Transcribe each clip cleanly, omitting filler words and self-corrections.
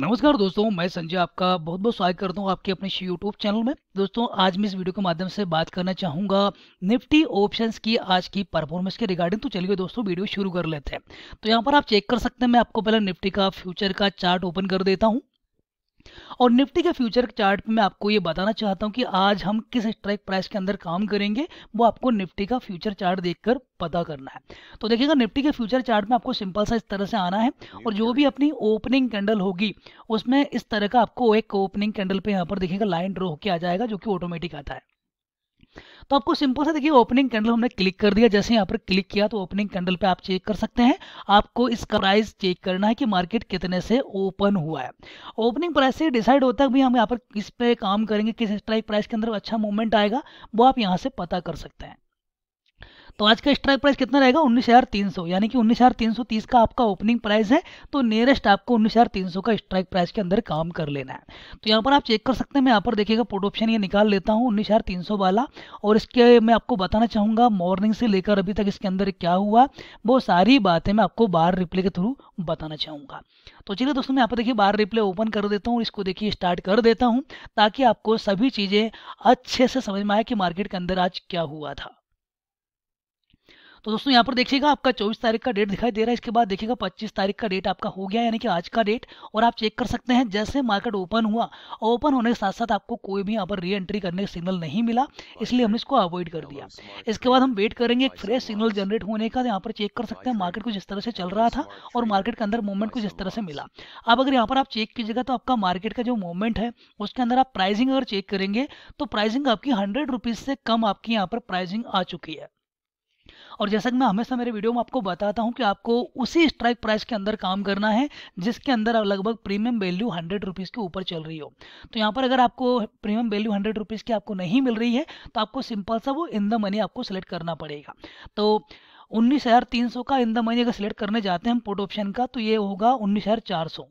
नमस्कार दोस्तों, मैं संजय आपका बहुत बहुत स्वागत करता हूँ आपके अपने यूट्यूब चैनल में। दोस्तों आज मैं इस वीडियो के माध्यम से बात करना चाहूँगा निफ्टी ऑप्शंस की आज की परफॉर्मेंस के रिगार्डिंग। तो चलिए दोस्तों वीडियो शुरू कर लेते हैं। तो यहाँ पर आप चेक कर सकते हैं, मैं आपको पहले निफ्टी का फ्यूचर का चार्ट ओपन कर देता हूँ और निफ्टी के फ्यूचर चार्ट पे मैं आपको ये बताना चाहता हूँ कि आज हम किस स्ट्राइक प्राइस के अंदर काम करेंगे, वो आपको निफ्टी का फ्यूचर चार्ट देखकर पता करना है। तो देखिएगा निफ्टी के फ्यूचर चार्ट में आपको सिंपल सा इस तरह से आना है और जो भी अपनी ओपनिंग कैंडल होगी उसमें इस तरह का आपको एक ओपनिंग कैंडल पे यहाँ पर देखिएगा लाइन ड्रॉ होकर आ जाएगा, जो कि ऑटोमेटिक आता है। तो आपको सिंपल सा देखिए ओपनिंग कैंडल हमने क्लिक कर दिया। जैसे यहाँ पर क्लिक किया तो ओपनिंग कैंडल पे आप चेक कर सकते हैं, आपको इसका प्राइस चेक करना है कि मार्केट कितने से ओपन हुआ है। ओपनिंग प्राइस से डिसाइड होता है भी हम यहाँ पर किस पे काम करेंगे, किस स्ट्राइक प्राइस के अंदर अच्छा मूवमेंट आएगा, वो आप यहाँ से पता कर सकते हैं। तो आज का स्ट्राइक प्राइस कितना रहेगा 19,300, यानी कि 19,330 का आपका ओपनिंग प्राइस है। तो नियरेस्ट आपको 19,300 का स्ट्राइक प्राइस के अंदर काम कर लेना है। तो यहाँ पर आप चेक कर सकते हैं, मैं यहाँ पर देखिएगा पुट ऑप्शन ये निकाल लेता हूँ 19,300 वाला, और इसके मैं आपको बताना चाहूँगा मॉर्निंग से लेकर अभी तक इसके अंदर क्या हुआ, वो सारी बातें मैं आपको बार रिप्ले के थ्रू बताना चाहूँगा। तो चलिए दोस्तों मैं यहाँ पर देखिए बार रिप्ले ओपन कर देता हूँ, इसको देखिए स्टार्ट कर देता हूँ ताकि आपको सभी चीज़ें अच्छे से समझ में आए कि मार्केट के अंदर आज क्या हुआ था। तो दोस्तों यहाँ पर देखिएगा आपका 24 तारीख का डेट दिखाई दे रहा है, इसके बाद देखिएगा 25 तारीख का डेट आपका हो गया, यानी कि आज का डेट। और आप चेक कर सकते हैं जैसे मार्केट ओपन हुआ, ओपन होने के साथ साथ आपको कोई भी यहाँ पर री एंट्री करने का सिग्नल नहीं मिला, इसलिए हमने इसको अवॉइड कर दिया। इसके बाद हम वेट करेंगे एक फ्रेश सिग्नल जनरेट होने का। यहाँ पर चेक कर सकते हैं मार्केट कुछ इस तरह से चल रहा था और मार्केट के अंदर मूवमेंट कुछ इस तरह से मिला। अब अगर यहाँ पर आप चेक कीजिएगा तो आपका मार्केट का जो मूवमेंट है उसके अंदर आप प्राइसिंग अगर चेक करेंगे तो प्राइसिंग आपकी 100 रुपीज़ से कम आपकी यहाँ पर प्राइसिंग आ चुकी है। और जैसा कि मैं हमेशा मेरे वीडियो में आपको बताता हूं कि आपको उसी स्ट्राइक प्राइस के अंदर काम करना है जिसके अंदर लगभग प्रीमियम वैल्यू 100 रुपीज़ के ऊपर चल रही हो। तो यहां पर अगर आपको प्रीमियम वैल्यू 100 रुपीज़ की आपको नहीं मिल रही है तो आपको सिंपल सा वो इन द मनी आपको सेलेक्ट करना पड़ेगा। तो 19,300 का इन द मनी अगर सिलेक्ट करने जाते हैं हम पुट ऑप्शन का, तो ये होगा 19,400।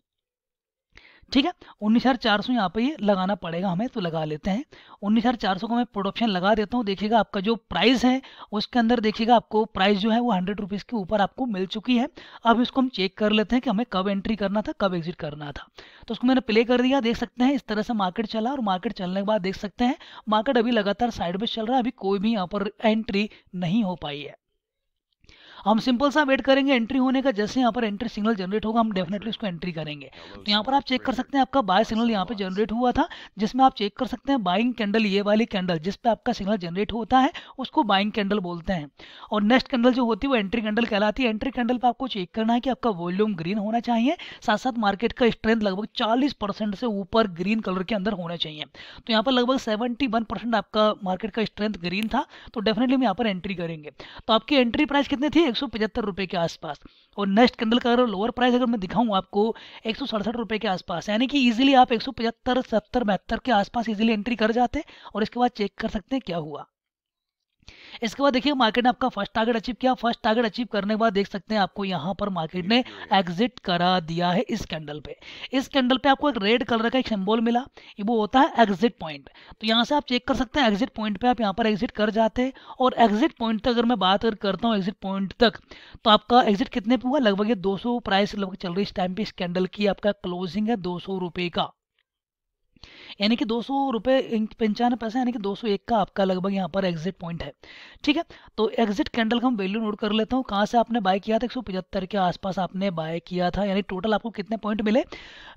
ठीक है, 19,400 यहाँ पे ये लगाना पड़ेगा हमें, तो लगा लेते हैं 19,400 को मैं प्रोडक्शन लगा देता हूँ। देखिएगा आपका जो प्राइस है उसके अंदर देखिएगा आपको प्राइस जो है वो 100 रुपीज़ के ऊपर आपको मिल चुकी है। अब इसको हम चेक कर लेते हैं कि हमें कब एंट्री करना था कब एग्जिट करना था। तो उसको मैंने प्ले कर दिया, देख सकते हैं इस तरह से मार्केट चला और मार्केट चलने के बाद देख सकते हैं मार्केट अभी लगातार साइडवेज चल रहा है, अभी कोई भी यहाँ पर एंट्री नहीं हो पाई है। हम सिंपल सा वेट करेंगे एंट्री होने का, जैसे यहाँ पर एंट्री सिग्नल जनरेट होगा हम डेफिनेटली उसको एंट्री करेंगे। तो यहाँ पर आप चेक कर सकते हैं आपका बाय सिग्नल यहाँ पे जनरेट हुआ था, जिसमें आप चेक कर सकते हैं बाइंग कैंडल, ये वाली कैंडल जिस पे आपका सिग्नल जनरेट होता है उसको बाइंग कैंडल बोलते हैं, और नेक्स्ट कैंडल जो होती है वो एंट्री कैंडल कहलाती है। एंट्री कैंडल पर आपको चेक करना है कि आपका वॉल्यूम ग्रीन होना चाहिए, साथ साथ मार्केट का स्ट्रेंथ लगभग 40% से ऊपर ग्रीन कलर के अंदर होना चाहिए। तो यहाँ पर लगभग 71% आपका मार्केट का स्ट्रेंथ ग्रीन था, तो डेफिनेटली हम यहाँ पर एंट्री करेंगे। तो आपकी एंट्री प्राइस कितनी थी 175 रुपये के आसपास, और नेक्स्ट कैंडल का अगर लोअर प्राइस अगर मैं दिखाऊं आपको 167 रुपये के आसपास, यानी कि इजीली आप 175, 70, 72 के आसपास इजीली एंट्री कर जाते। और इसके बाद चेक कर सकते हैं क्या हुआ। इसके बाद देखिए मार्केट ने आपका फर्स्ट टारगेट अचीव किया, फर्स्ट टारगेट अचीव करने के बाद देख सकते हैं आपको यहाँ पर मार्केट ने एग्जिट करा दिया है। इस कैंडल पे, इस कैंडल पे आपको एक रेड कलर का एक सिंबल मिला, वो होता है एग्जिट पॉइंट। तो यहाँ से आप चेक कर सकते हैं एग्जिट पॉइंट पे आप यहाँ पर एग्जिट कर जाते, और एग्जिट पॉइंट तक अगर मैं बात करता हूँ एग्जिट पॉइंट तक तो आपका एग्जिट कितने पे हुआ, लगभग ये 200 प्राइस लगभग चल रही इस टाइम पे। इस कैंडल की आपका क्लोजिंग है 200 रुपये का, यानी कि 200 रुपये 95 पैसे, यानी कि 201 का आपका लगभग यहाँ पर एग्जिट पॉइंट है। ठीक है, तो एग्जिट कैंडल का हम वैल्यू नोट कर लेता हूँ। कहाँ से आपने बाय किया था, 175 के आसपास आपने बाय किया था, यानी टोटल आपको कितने पॉइंट मिले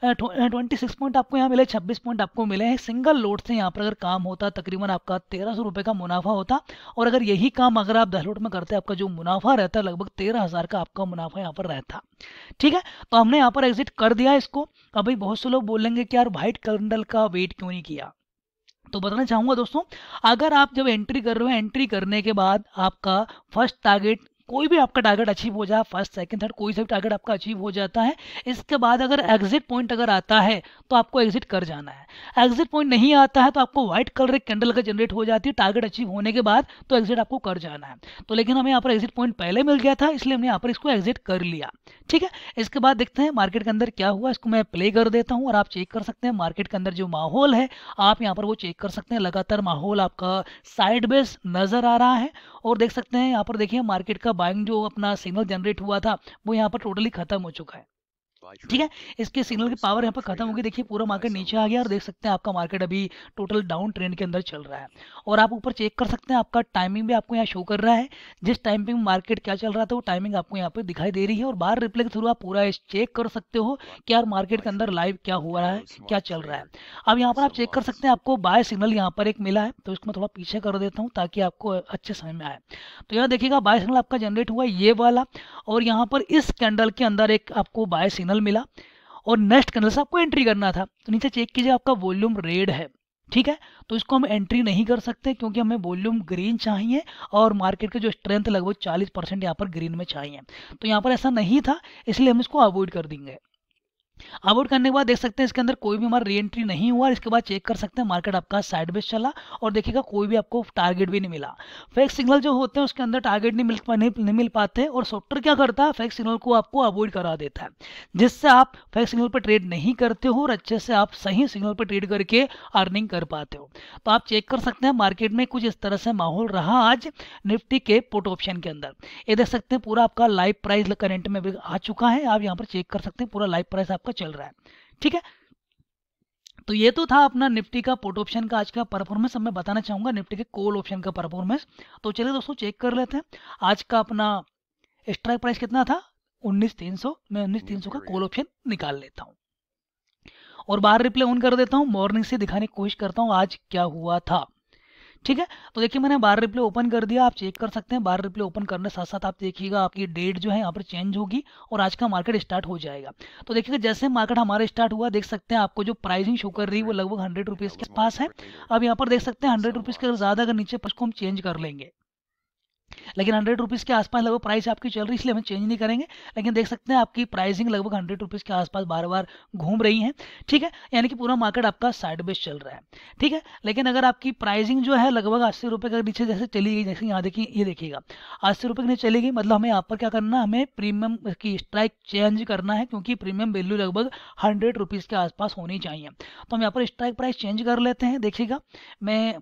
26 पॉइंट आपको यहाँ मिले, 26 पॉइंट आपको मिले हैं। सिंगल लोट से यहाँ पर अगर काम होता तकरीबन आपका 1300 रुपये का मुनाफा होता, और अगर यही काम अगर आप 10 लोट में करते आपका जो मुनाफा रहता लगभग 13,000 का आपका मुनाफा यहाँ पर रहता। ठीक है, तो हमने यहाँ पर एग्जिट कर दिया इसको। अभी बहुत से लोग बोलेंगे कि यार व्हाइट कैंडल का वेट क्यों नहीं किया, तो बताना चाहूंगा दोस्तों अगर आप जब एंट्री कर रहे हो, एंट्री करने के बाद आपका फर्स्ट टारगेट कोई भी आपका टारगेट अचीव हो जाए, फर्स्ट सेकंड थर्ड कोई सा भी टारगेट आपका अचीव हो जाता है, इसके बाद अगर एग्जिट पॉइंट अगर आता है तो आपको एग्जिट कर जाना है। एग्जिट पॉइंट नहीं आता है तो आपको व्हाइट कलर एक कैंडल का जनरेट हो जाती है टारगेट अचीव होने के बाद, तो एग्जिट आपको कर जाना है। तो लेकिन हमें यहाँ पर एग्जिट पॉइंट पहले मिल गया था, इसलिए हमने यहाँ पर इसको एग्जिट कर लिया। ठीक है, इसके बाद देखते हैं मार्केट के अंदर क्या हुआ, इसको मैं प्ले कर देता हूँ और आप चेक कर सकते हैं मार्केट के अंदर जो माहौल है आप यहाँ पर वो चेक कर सकते हैं। लगातार माहौल आपका साइडवेज नजर आ रहा है, और देख सकते हैं यहाँ पर देखिए मार्केट बाइंग जो अपना सिग्नल जनरेट हुआ था वो यहाँ पर टोटली खत्म हो चुका है। ठीक है, इसके सिग्नल की पावर यहाँ पर खत्म होगी। देखिए पूरा मार्केट नीचे आ गया और देख सकते हैं आपका मार्केट अभी टोटल डाउन ट्रेंड के अंदर चल रहा है। और आप ऊपर चेक कर सकते हैं, आपका टाइमिंग भी आपको यहाँ शो कर रहा है, जिस टाइम पे मार्केट क्या चल रहा था वो टाइमिंग आपको यहाँ पे दिखाई दे रही है। और बाहर रिप्ले के थ्रू आप पूरा चेक कर सकते हो कि यार मार्केट के अंदर लाइव क्या हो रहा है, क्या चल रहा है। अब यहाँ पर आप चेक कर सकते हैं, आपको बाय सिग्नल यहाँ पर एक मिला है, तो इसको मैं थोड़ा पीछे कर देता हूँ ताकि आपको अच्छे समय में आए। तो यहाँ देखिएगा बाय सिग्नल आपका जनरेट हुआ ये वाला, और यहाँ पर इस कैंडल के अंदर एक आपको बाय सिग्नल मिला और नेक्स्ट कैंडल से आपको एंट्री करना था। तो नीचे चेक कीजिए, आपका वॉल्यूम रेड है, ठीक है, तो इसको हम एंट्री नहीं कर सकते क्योंकि हमें वॉल्यूम ग्रीन चाहिए और मार्केट के जो स्ट्रेंथ लगभग 40% यहाँ पर ग्रीन में चाहिए। तो यहाँ पर ऐसा नहीं था, इसलिए हम इसको अवॉइड कर देंगे। अवॉइड करने के बाद देख सकते हैं इसके अंदर कोई भी हमारा री एंट्री नहीं हुआ। इसके बाद चेक कर सकते हैं मार्केट आपका साइडवेज चला और देखिएगा कोई भी आपको टारगेट भी नहीं मिला। फेक सिग्नल जो होते हैं उसके अंदर टारगेट नहीं मिल पाते, और सॉफ्टवेयर क्या करता है, फेक सिग्नल को आपको अवॉइड करा देता है, जिससे आप फेक सिग्नल पर ट्रेड नहीं करते हो और अच्छे से आप सही सिग्नल पर ट्रेड करके अर्निंग कर पाते हो। तो आप चेक कर सकते हैं मार्केट में कुछ इस तरह से माहौल रहा आज निफ्टी के पुट ऑप्शन के अंदर। ये देख सकते हैं पूरा आपका लाइव प्राइस करंट में भी आ चुका है, आप यहाँ पर चेक कर सकते हैं पूरा लाइव प्राइस का चल रहा है, ठीक है। तो ये तो था अपना निफ्टी का पुट ऑप्शन का आज का परफॉर्मेंस। अब मैं बताना चाहूंगा निफ्टी के कॉल ऑप्शन का परफॉर्मेंस। तो चलिए दोस्तों चेक कर लेते हैं आज का अपना स्ट्राइक प्राइस कितना था, 19,300। मैं 19,300 का कॉल ऑप्शन निकाल लेता हूं और बाहर रिप्ले ऑन कर देता हूं, मॉर्निंग से दिखाने की कोशिश करता हूं आज क्या हुआ था, ठीक है। तो देखिए मैंने बार रिप्ले ओपन कर दिया, आप चेक कर सकते हैं। बार रिप्ले ओपन करने साथ साथ आप देखिएगा आपकी डेट जो है यहाँ पर चेंज होगी और आज का मार्केट स्टार्ट हो जाएगा। तो देखिएगा जैसे मार्केट हमारा स्टार्ट हुआ, देख सकते हैं आपको जो प्राइसिंग शो कर रही है वो लगभग 100 रुपीज़ के पास है। अब यहाँ पर देख सकते हैं 100 रुपीज़ के ज़्यादा अगर नीचे पर उसको हम चेंज कर लेंगे, लेकिन 100 रुपीज़ के आसपास लगभग प्राइस आपकी चल रही है, इसलिए हम चेंज नहीं करेंगे। लेकिन देख सकते हैं आपकी प्राइसिंग लगभग 100 रुपीज़ के आसपास बार बार घूम रही है, ठीक है, यानी कि पूरा मार्केट आपका साइडवेज चल रहा है, ठीक है। लेकिन अगर आपकी प्राइसिंग जो है लगभग 80 रुपये के नीचे जैसे चली गई, जैसे यहाँ देखिए, ये देखिएगा 80 रुपये के नीचे चली गई, मतलब हमें यहाँ पर क्या करना है, हमें प्रीमियम की स्ट्राइक चेंज करना है क्योंकि प्रीमियम वैल्यू लगभग 100 रुपीज़ के आसपास होनी चाहिए। तो हम यहाँ पर स्ट्राइक प्राइस चेंज कर लेते हैं। देखिएगा मैं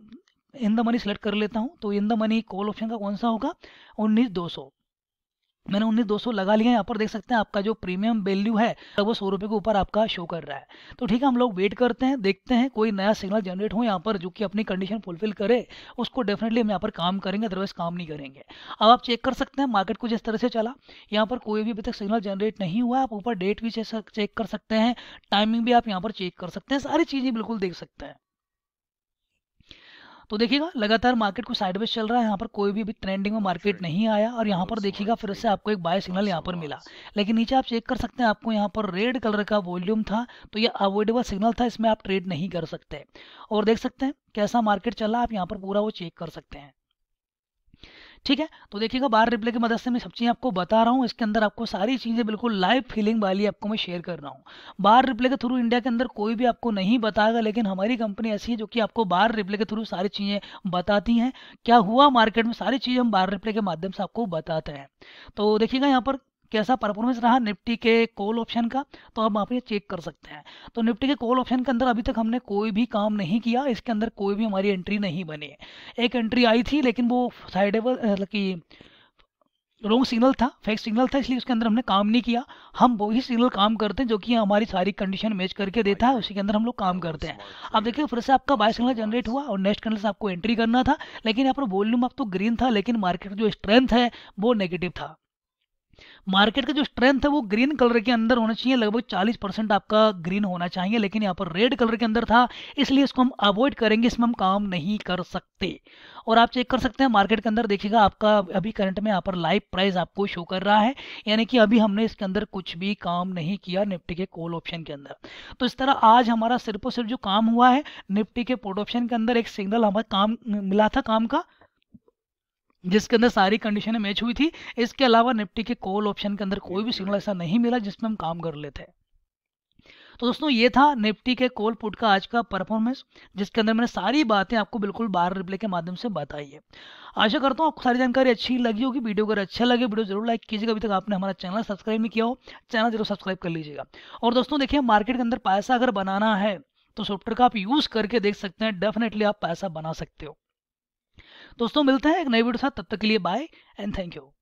इन द मनी सेलेक्ट कर लेता हूं। तो in the money call option का कौन सा होगा, 19,200। मैंने 19,200 लगा लिया। यहाँ पर देख सकते हैं आपका जो प्रीमियम वैल्यू है वो 100 रुपये के ऊपर आपका शो कर रहा है। तो ठीक है, हम लोग वेट करते हैं, देखते हैं कोई नया सिग्नल जनरेट हो यहाँ पर जो कि अपनी कंडीशन फुलफिल करे, उसको डेफिनेटली हम यहाँ पर काम करेंगे, अदरवाइज काम नहीं करेंगे। अब आप चेक कर सकते हैं मार्केट कुछ इस तरह से चला, यहाँ पर कोई भी अभी तक सिग्नल जनरेट नहीं हुआ। आप ऊपर डेट भी चेक कर सकते हैं, टाइमिंग भी आप यहाँ पर चेक कर सकते हैं, सारी चीज़ें बिल्कुल देख सकते हैं। तो देखिएगा लगातार मार्केट को साइडवेज चल रहा है, यहाँ पर कोई भी ट्रेंडिंग में मार्केट नहीं आया। और यहाँ पर देखिएगा फिर से आपको एक बाय सिग्नल यहाँ पर मिला, लेकिन नीचे आप चेक कर सकते हैं आपको यहाँ पर रेड कलर का वॉल्यूम था, तो ये अवॉइडेबल सिग्नल था, इसमें आप ट्रेड नहीं कर सकते। और देख सकते हैं कैसा मार्केट चला, आप यहाँ पर पूरा वो चेक कर सकते हैं, ठीक है। तो देखिएगा बार रिप्ले की मदद से मैं सब चीज़ें आपको बता रहा हूँ, इसके अंदर आपको सारी चीज़ें बिल्कुल लाइव फीलिंग वाली आपको मैं शेयर कर रहा हूँ। बार रिप्ले के थ्रू इंडिया के अंदर कोई भी आपको नहीं बताएगा, लेकिन हमारी कंपनी ऐसी है जो कि आपको बार रिप्ले के थ्रू सारी चीज़ें बताती हैं, क्या हुआ मार्केट में सारी चीज़ हम बार रिप्ले के माध्यम से आपको बताते हैं। तो देखिएगा यहाँ पर कैसा परफॉर्मेंस रहा निफ्टी के कॉल ऑप्शन का, तो आप वहाँ पर चेक कर सकते हैं। तो निफ्टी के कॉल ऑप्शन के अंदर अभी तक हमने कोई भी काम नहीं किया, इसके अंदर कोई भी हमारी एंट्री नहीं बनी है। एक एंट्री आई थी लेकिन वो साइडेबल की रॉन्ग सिग्नल था, फेक सिग्नल था, इसलिए उसके अंदर हमने काम नहीं किया। हम वही सिग्नल काम करते हैं जो कि हमारी सारी कंडीशन मैच करके देता है, उसी के अंदर हम लोग काम करते हैं। अब देखिए फिर से आपका बाय सिग्नल जनरेट हुआ और नेक्स्ट कैंडल से आपको एंट्री करना था, लेकिन यहाँ पर वॉल्यूम आप तो ग्रीन था, लेकिन मार्केट जो स्ट्रेंथ है वो नेगेटिव था। मार्केट का जो स्ट्रेंथ है वो ग्रीन कलर के अंदर होना चाहिए, लगभग 40% आपका ग्रीन होना चाहिए, लेकिन यहाँ पर रेड कलर के अंदर था, इसलिए इसको हम अवॉइड करेंगे, इसमें हम काम नहीं कर सकते। और आप चेक कर सकते हैं मार्केट के अंदर, देखिएगा आपका अभी करंट में यहाँ पर लाइव प्राइस आपको शो कर रहा है, यानी कि अभी हमने इसके अंदर कुछ भी काम नहीं किया निफ्टी के कॉल ऑप्शन के अंदर। तो इस तरह आज हमारा सिर्फ और सिर्फ जो काम हुआ है निफ्टी के पुट ऑप्शन के अंदर, एक सिग्नल हमें काम मिला था काम का, जिसके अंदर सारी कंडीशनें मैच हुई थी। इसके अलावा निफ्टी के कॉल ऑप्शन के अंदर कोई भी सिग्नल ऐसा नहीं मिला जिसमें हम काम कर लेते हैं। तो दोस्तों ये था निफ्टी के कॉल पुट का आज का परफॉर्मेंस, जिसके अंदर मैंने सारी बातें आपको बिल्कुल बार रिप्ले के माध्यम से बताई है। आशा करता हूँ आपको सारी जानकारी अच्छी लगी होगी। वीडियो अगर अच्छा लगे वीडियो जरूर लाइक कीजिएगा। अभी तक आपने हमारा चैनल सब्सक्राइब नहीं किया हो, चैनल जरूर सब्सक्राइब कर लीजिएगा। और दोस्तों देखिए मार्केट के अंदर पैसा अगर बनाना है तो सॉफ्टवेयर का आप यूज़ करके देख सकते हैं, डेफिनेटली आप पैसा बना सकते हो। दोस्तों मिलते हैं एक नई वीडियो के साथ, तब तक के लिए बाय एंड थैंक यू।